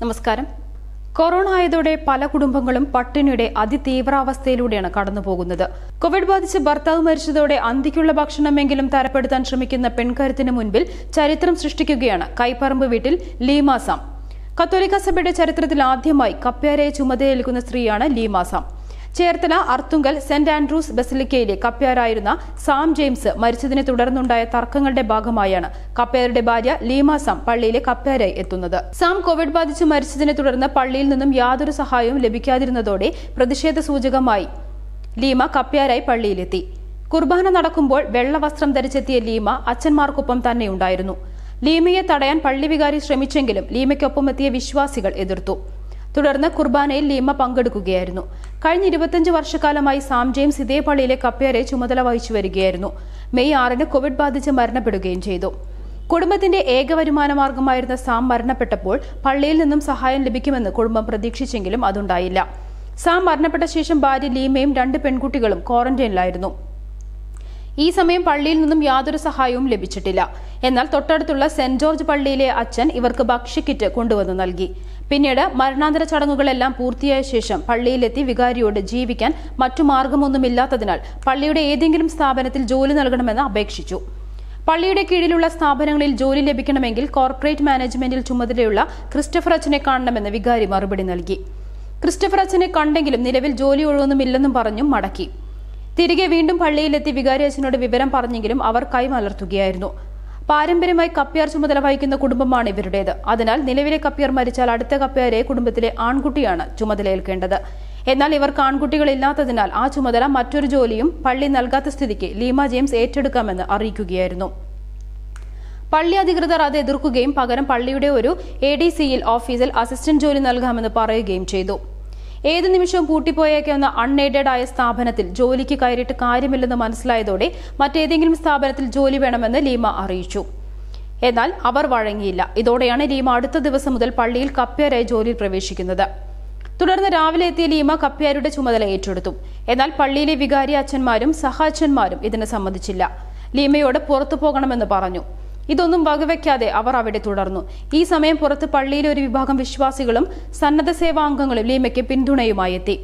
നമസ്കാരം. കൊറോണ ആയതോടെ പല കുടുംബങ്ങളും പട്ടിണിയുടെ അതിതീവ്രാവസ്ഥയിലൂടെയാണ് കടന്നുപോകുന്നത്. കോവിഡ് ബാധിച്ച് ഭർത്താവ് മരിച്ചതോടെ അന്തിക്കുള്ള ഭക്ഷണമെങ്കിലും തരപ്പെടുത്താൻ ശ്രമിക്കുന്ന പെൺകരുത്തിന് മുൻപിൽ ചരിത്രം സൃഷ്ടിക്കുകയാണ് കൈപ്പറമ്പ് വീട്ടിൽ ലീമാസാം. കത്തോലിക്ക സഭയുടെ ചരിത്രത്തിൽ ആദ്യമായി കപ്പ്യാരയെ ചുമതലയേൽക്കുന്ന സ്ത്രീയാണ് ലീമാസാം. ചേർത്തല അർത്തുങ്കൽ സെന്റ് ആൻഡ്രൂസ് ബസിലിക്കയിലെ കപ്പ്യാരായിരുന്ന സാം ജെയിംസ് മരിച്ചതിനെ തുടർന്നുണ്ടായ തർക്കങ്ങളുടെ ഭാഗമായാണ് കപ്പ്യാരുടെ ഭാര്യ ലീമാസാം പള്ളിയിലെ കപ്പ്യാരായി എത്തുന്നത്. സാം കോവിഡ് ബാധിച്ച് മരിച്ചതിനെ തുടർന്ന് പള്ളിയിൽ നിന്നും യാതൊരു സഹായവും ലഭിക്കാതിരുന്നതോടെ പ്രതിഷേധ സൂചകമായി ലീമ കപ്പ്യാരായി പള്ളിയിലെത്തി. കുർബാന നടക്കുമ്പോൾ വെള്ള വസ്ത്രം ധരിച്ചെത്തിയ ലീമ അച്ഛന്മാർക്കൊപ്പം തന്നെയുണ്ടായിരുന്നു. ലീമയെ തടയാൻ പള്ളി വികാരി ശ്രമിച്ചെങ്കിലും ലീമയ്ക്കൊപ്പം എത്തിയ വിശ്വാസികൾ എതിർത്തു. തുടർന്ന് കുർബാനയിൽ ലീമ പങ്കെടുക്കുകയായിരുന്നു. കഴിഞ്ഞ 25 വർഷക്കാലമായി സാം ജെയിംസ് ഇതേ പള്ളിയിലെ കപ്പ്യാരെ ചുമതല വഹിച്ചു വരികയായിരുന്നു. മെയ് 6-ന് കോവിഡ് ബാധിച്ച് മരണപ്പെടുകയും ചെയ്തു. കുടുംബത്തിന്റെ ഏക വരുമാന മാർഗമായിരുന്ന സാം മരണപ്പെട്ടപ്പോൾ പള്ളിയിൽ നിന്നും സഹായം ലഭിക്കുമെന്ന് കുടുംബം പ്രതീക്ഷിച്ചെങ്കിലും അതുണ്ടായില്ല. സാം മരണപ്പെട്ട ശേഷം ഭാര്യ ലീമയും 2 പെൺകുട്ടികളും ക്വാറന്റൈനിലായിരുന്നു. ഈ സമയം പള്ളിയിൽ നിന്നും യാതൊരു സഹായവും ലഭിച്ചിട്ടില്ല. എന്നാൽ തൊട്ടടുത്തുള്ള സെന്റ് ജോർജ് പള്ളിയിലെ അച്ഛൻ ഇവർക്ക് ഭക്ഷ്യക്കിറ്റ് കൊണ്ടുവന്ന് നൽകി. പിന്നീട് മരണാന്തര ചടങ്ങുകളെല്ലാം പൂർത്തിയായ ശേഷം പള്ളിയിലെത്തി വികാരിയോട് ജീവിക്കാൻ മറ്റു മാർഗമൊന്നുമില്ലാത്തതിനാൽ പള്ളിയുടെ ഏതെങ്കിലും സ്ഥാപനത്തിൽ ജോലി നൽകണമെന്ന് അപേക്ഷിച്ചു. പള്ളിയുടെ കീഴിലുള്ള സ്ഥാപനങ്ങളിൽ ജോലി ലഭിക്കണമെങ്കിൽ കോർപ്പറേറ്റ് മാനേജ്മെന്റിൽ ചുമതലയുള്ള ക്രിസ്റ്റഫർ അച്ഛനെ കാണണമെന്ന് വികാരി മറുപടി നൽകി. ക്രിസ്റ്റഫർ അച്ഛനെ കണ്ടെങ്കിലും നിലവിൽ ജോലി ഒഴിവൊന്നുമില്ലെന്നും പറഞ്ഞും മടക്കി. തിരികെ വീണ്ടും പള്ളിയിലെത്തി വികാരി അച്ഛനോട് വിവരം പറഞ്ഞെങ്കിലും അവർ കൈമലർത്തുകയായിരുന്നു. പാരമ്പര്യമായി കപ്പ്യാർ ചുമതല വഹിക്കുന്ന കുടുംബമാണ് ഇവരുടേത്. അതിനാൽ നിലവിലെ കപ്പ്യാർ മരിച്ചാൽ അടുത്ത കപ്പ്യാരെ കുടുംബത്തിലെ ആൺകുട്ടിയാണ് ചുമതലയേൽക്കേണ്ടത്. എന്നാൽ ഇവർക്ക് ആൺകുട്ടികളില്ലാത്തതിനാൽ ആ ചുമതല മറ്റൊരു ജോലിയും പള്ളി നൽകാത്ത സ്ഥിതിക്ക് ലീമ ജെയിംസ് ഏറ്റെടുക്കാമെന്ന് അറിയിക്കുകയായിരുന്നു. പള്ളി അധികൃതർ അത് എതിർക്കുകയും പകരം പള്ളിയുടെ ഒരു ADCL ഓഫീസിൽ അസിസ്റ്റന്റ് ജോലി നൽകാമെന്ന് പറയുകയും ചെയ്തു. ഏത് നിമിഷവും പൂട്ടിപ്പോയേക്കാവുന്ന അൺഎയ്ഡഡ് ആയ സ്ഥാപനത്തിൽ ജോലിക്ക് കയറിയിട്ട് കാര്യമില്ലെന്ന് മനസ്സിലായതോടെ മറ്റേതെങ്കിലും സ്ഥാപനത്തിൽ ജോലി വേണമെന്ന് ലീമ അറിയിച്ചു. എന്നാൽ അവർ വഴങ്ങിയില്ല. ഇതോടെയാണ് ലീമ അടുത്ത ദിവസം മുതൽ പള്ളിയിൽ കപ്പ്യാരായി ജോലിയിൽ പ്രവേശിക്കുന്നത്. തുടർന്ന് രാവിലെ എത്തിയ ലീമ കപ്പ്യാരുടെ ചുമതല ഏറ്റെടുത്തു. എന്നാൽ പള്ളിയിലെ വികാരി അച്ഛന്മാരും സഹാച്ഛന്മാരും ഇതിനെ സമ്മതിച്ചില്ല. ലീമയോട് പുറത്തു പോകണമെന്ന് പറഞ്ഞു. ഇതൊന്നും വകവെക്കാതെ അവർ അവിടെ തുടർന്നു. ഈ സമയം പുറത്ത് പള്ളിയിലെ ഒരു വിഭാഗം വിശ്വാസികളും സന്നദ്ധ സേവാംഗങ്ങളും ലീമയ്ക്ക് പിന്തുണയുമായി എത്തി.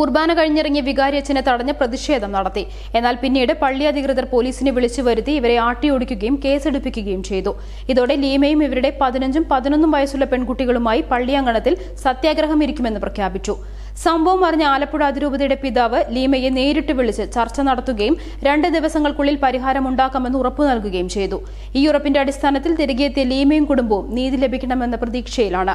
കുർബാന കഴിഞ്ഞിറങ്ങിയ വികാരി അച്ഛനെ തടഞ്ഞ് പ്രതിഷേധം നടത്തി. എന്നാൽ പിന്നീട് പള്ളി അധികൃതർ പോലീസിനെ വിളിച്ചു വരുത്തി ഇവരെ ആട്ടിയോടിക്കുകയും കേസെടുപ്പിക്കുകയും ചെയ്തു. ഇതോടെ ലീമയും ഇവരുടെ 15-11 വയസ്സുള്ള പെൺകുട്ടികളുമായി പള്ളിയങ്കണത്തിൽ സത്യാഗ്രഹം ഇരിക്കുമെന്ന് പ്രഖ്യാപിച്ചു. സംഭവം അറിഞ്ഞ ആലപ്പുഴ അതിരൂപതയുടെ പിതാവ് ലീമയെ നേരിട്ട് വിളിച്ച് ചർച്ച നടത്തുകയും 2 ദിവസങ്ങൾക്കുള്ളിൽ പരിഹാരമുണ്ടാക്കാമെന്ന് ഉറപ്പു നൽകുകയും ചെയ്തു. ഈ ഉറപ്പിന്റെ അടിസ്ഥാനത്തിൽ തിരികെയെത്തിയ ലീമയും കുടുംബവും നീതി ലഭിക്കണമെന്ന പ്രതീക്ഷയിലാണ്.